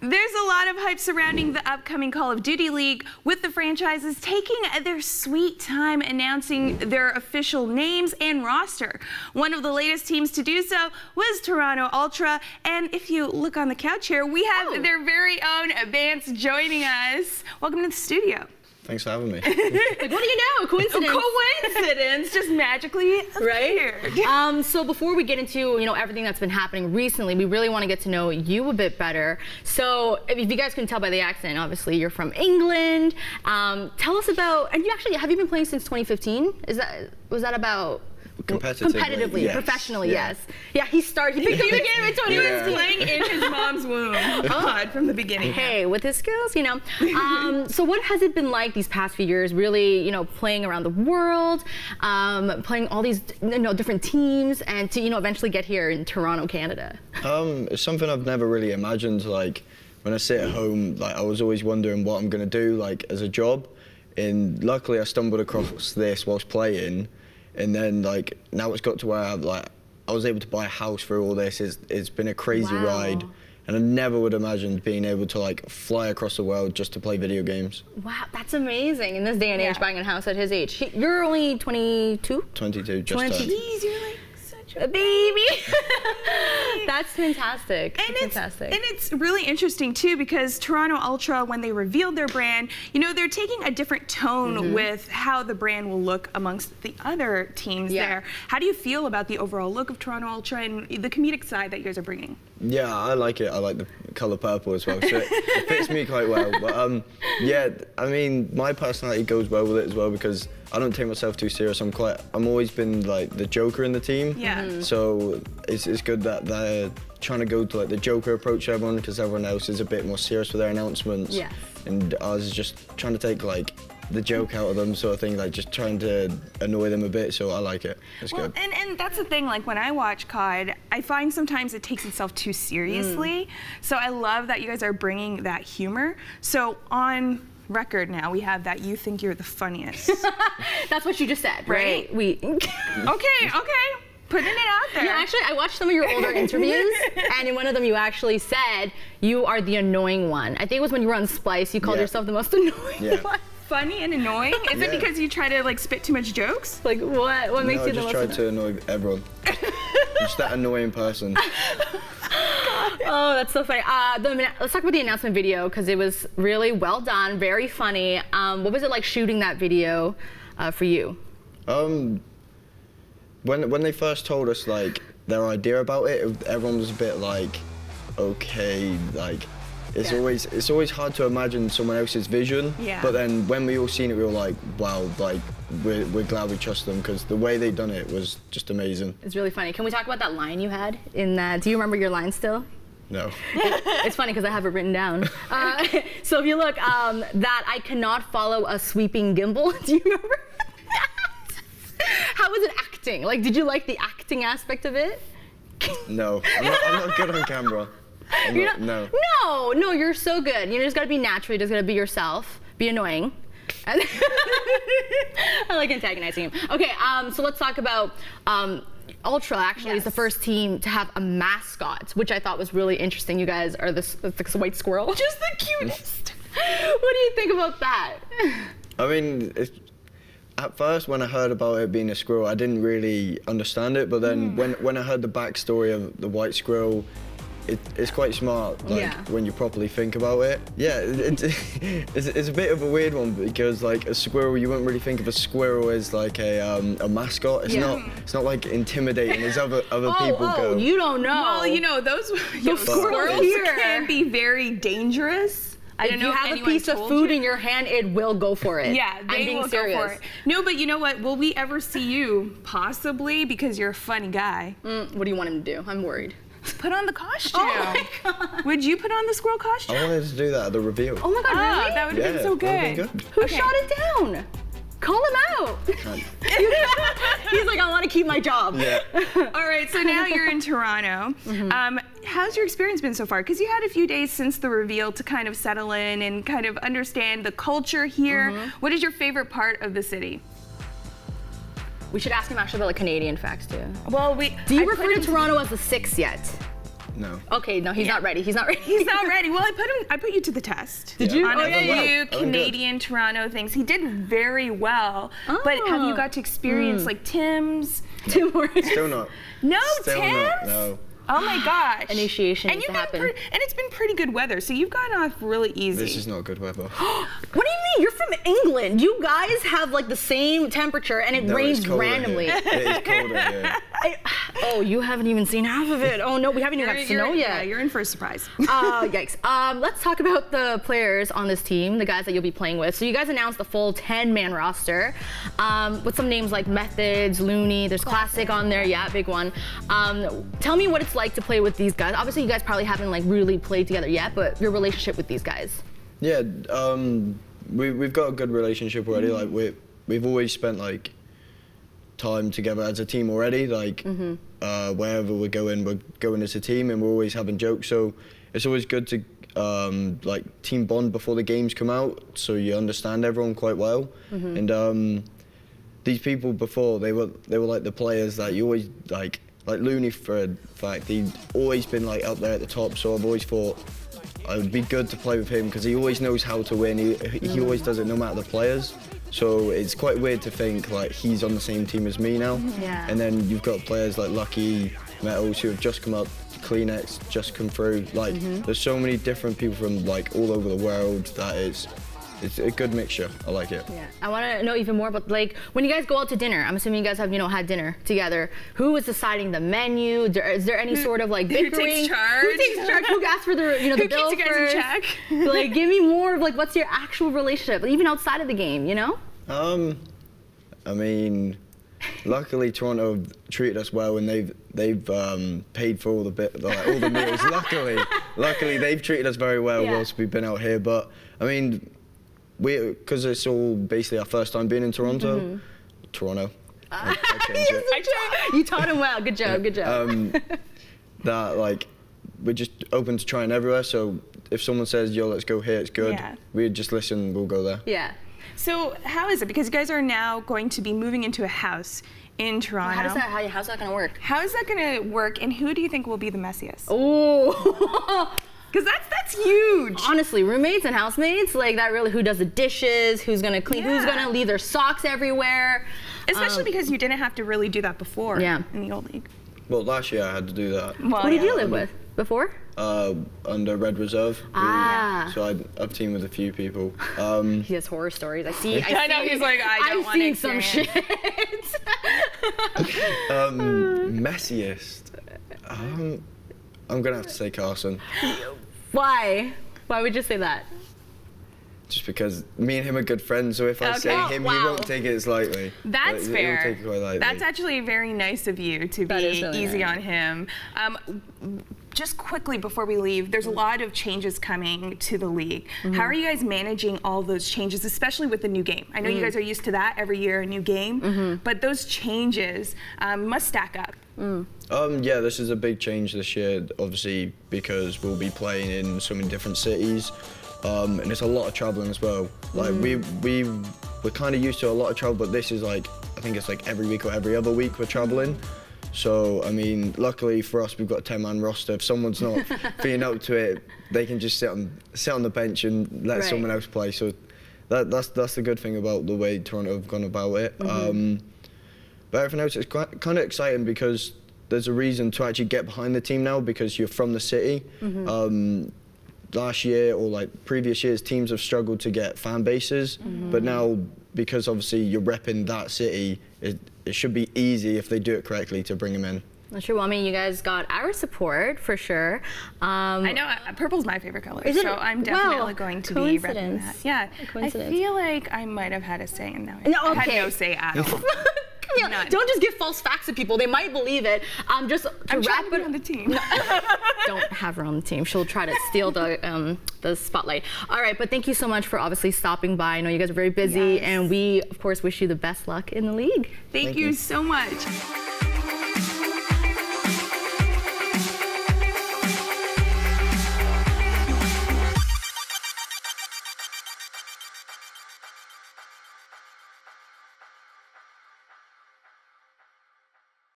There's a lot of hype surrounding the upcoming Call of Duty League, with the franchises taking their sweet time announcing their official names and roster. One of the latest teams to do so was Toronto Ultra, and if you look on the couch here, we have their very own Bance joining us. Welcome to the studio. Thanks for having me. Like, what do you know? Coincidence. Coincidence just magically appeared. Right? So before we get into everything that's been happening recently, we really want to get to know you a bit better. So if you guys can tell by the accent, obviously you're from England. Tell us about, and you actually, have you been playing since 2015? Was that about? Competitively, yes. Professionally, yeah. Yes. Yeah, he picked up the game in 2015. Yeah. He was playing in his mom's womb. God, from the beginning. Hey, with his skills, So what has it been like these past few years, really, playing around the world, playing all these, different teams, and to, eventually get here in Toronto, Canada? It's something I've never really imagined. Like, when I sit at home, like, I was always wondering what I'm going to do, like, as a job. And luckily, I stumbled across this whilst playing. And then, like, now it's got to where I was able to buy a house through all this. It's been a crazy ride. And I never would imagine being able to, like, fly across the world just to play video games. Wow, that's amazing. In this day and age, buying a house at his age. You're only 22? 22, just 20. Jeez, you're like such a baby. That's fantastic. And it's really interesting, too, because Toronto Ultra, when they revealed their brand, they're taking a different tone with how the brand will look amongst the other teams there. How do you feel about the overall look of Toronto Ultra and the comedic side that you guys are bringing? Yeah, I like it. I like the color purple as well, so it fits me quite well. But yeah, I mean, my personality goes well with it as well, because I don't take myself too serious. I'm always been like the joker in the team. Yeah. So it's good that they're trying to go to like the joker approach to everyone, because everyone else is a bit more serious with their announcements. Yes. And ours is just trying to take like the joke out of them, sort of thing, like just trying to annoy them a bit, so I like it. It's good. And that's the thing, like when I watch COD, I find sometimes it takes itself too seriously. So I love that you guys are bringing that humor. So on record now, we have that you think you're the funniest. That's what you just said, right? Okay. Putting it out there. Yeah, actually, I watched some of your older interviews, and in one of them, you actually said you are the annoying one. I think it was when you were on Splice, you called yourself the most annoying one. Funny and annoying? Is it because you try to like spit too much jokes? Like what makes you the most? I just try to annoy everyone. Just that annoying person. Oh, that's so funny. Let's talk about the announcement video, because it was really well done, very funny. What was it like shooting that video for you? When they first told us like their idea about it, everyone was a bit like, okay, like. It's always hard to imagine someone else's vision, but then when we all seen it, we were like, wow, like we're glad we trust them, because the way they done it was just amazing. It's really funny. Can we talk about that line you had in that? Do you remember your line still? No. It's funny because I have it written down. So if you look, that I cannot follow a sweeping gimbal. Do you remember that? How was it acting? Like, did you like the acting aspect of it? No, I'm not good on camera. No, you're so good. You just gotta be natural. You just gotta be yourself. Be annoying. I like antagonizing him. Okay, so let's talk about Ultra. Actually, is the first team to have a mascot, which I thought was really interesting. You guys are the white squirrel, just the cutest. What do you think about that? I mean, at first, when I heard about it being a squirrel, I didn't really understand it. But then, when I heard the backstory of the white squirrel. It's quite smart, like, when you properly think about it. Yeah, it's a bit of a weird one, because like a squirrel, you wouldn't really think of a squirrel as like a mascot. It's not like intimidating as other people go. Oh, you don't know. Well, those squirrels can be very dangerous. If you have a piece of food in your hand, it will go for it. Yeah, they will go for it. No, but you know what? Will we ever see you? Possibly, because you're a funny guy. What do you want him to do? I'm worried. Put on the costume. Oh my God. Would you put on the squirrel costume? I wanted to do that at the reveal. Oh my God, really? That would have been so good. Who shot it down? Call him out. He's like, I want to keep my job. Yeah. All right, so now you're in Toronto. How's your experience been so far? Because you had a few days since the reveal to kind of settle in and kind of understand the culture here. What is your favorite part of the city? We should ask him actually about like Canadian facts too. Well, do you refer to Toronto as the 6 yet? No. Okay, no, he's not ready. He's not ready. He's not ready. Well, I put you to the test. Did you? On a few Canadian Toronto things. He did very well. Oh. But have you got to experience like Tim's? Tim Hortons? Still not. No, Still Tim's? Not, no. Oh my gosh. Initiation needs to happen. And it's been pretty good weather, so you've gotten off really easy. This is not good weather. What do you mean? You're from England. You guys have like the same temperature and it rains randomly. It is cold out here. Oh, you haven't even seen half of it. Oh no, we haven't even got snow yet. Yeah, you're in for a surprise. Yikes. Let's talk about the players on this team, the guys that you'll be playing with. So you guys announced the full 10-man roster with some names like Methods, Looney, there's Classic on there, yeah, big one. Tell me what it's like to play with these guys. Obviously you guys probably haven't like really played together yet, but your relationship with these guys. Yeah, we've got a good relationship already. Like we've always spent like time together as a team already. Like wherever we're going as a team, and we're always having jokes. So it's always good to like team bond before the games come out, so you understand everyone quite well. And these people before they were like the players that you always like. Like Looney, for a fact, he'd always been like up there at the top, so I've always thought it would be good to play with him because he always knows how to win. He always does it no matter the players. So it's quite weird to think like he's on the same team as me now. And then you've got players like Lucky, Metals, who have just come up, Kleenex, just come through. Like there's so many different people from like all over the world that it's a good mixture. I like it. Yeah. I want to know even more about, like, when you guys go out to dinner, I'm assuming you guys have, you know, had dinner together. Who is deciding the menu? Is there any sort of, like, bickering? Who takes charge? Who takes charge? Who asks for the, you know, the bill first? Who keeps you guys in check? Like, give me more of, like, what's your actual relationship, even outside of the game, you know? I mean, luckily Toronto treated us well, and they've paid for all the all the meals. Luckily they've treated us very well whilst we've been out here. But I mean, because it's all basically our first time being in Toronto. You taught him well. Good job, good job. That, like, we're just open to trying everywhere, so if someone says, yo, let's go here, it's good. We just listen, we'll go there. So how is it? Because you guys are now going to be moving into a house in Toronto. How's that going to work? How is that going to work, and who do you think will be the messiest? Oh! Because that's huge. Honestly, roommates and housemates, like that really, who does the dishes, who's gonna clean, who's gonna leave their socks everywhere. Especially because you didn't have to really do that before in the old league. Well, last year I had to do that. Well, what did you live with before? Under Red Reserve. So I've teamed with a few people. He has horror stories. I know, he's like, I've seen some shit. Messiest. I'm gonna have to say Carson. Why? Why would you say that? Just because me and him are good friends, so if I say him, he won't take it as lightly. That's fair. He'll take it quite lightly. That's actually very nice of you to be really easy on him. Just quickly before we leave, there's a lot of changes coming to the league. How are you guys managing all those changes, especially with the new game? I know you guys are used to that every year, a new game, but those changes must stack up. Yeah, this is a big change this year, obviously, because we'll be playing in so many different cities, and it's a lot of traveling as well. Like we're kind of used to a lot of travel, but this is like, I think it's like every week or every other week we're traveling. So I mean, luckily for us, we've got a 10-man roster. If someone's not being up to it, they can just sit on the bench and let someone else play. So that's the good thing about the way Toronto have gone about it. But everything else is kind of exciting because there's a reason to actually get behind the team now because you're from the city. Last year or like previous years, teams have struggled to get fan bases, but now because obviously you're repping that city, it should be easy if they do it correctly to bring them in. That's true. Well, I mean, you guys got our support for sure. I know purple's my favorite color, so I'm definitely going to be repping that. Yeah, I feel like I might have had a say in that. No, I had no say at all. Don't just give false facts to people. They might believe it. Just to wrap it on the team. Don't have her on the team. She'll try to steal the spotlight. All right, but thank you so much for obviously stopping by. I know you guys are very busy, and we of course wish you the best luck in the league. Thank you so much.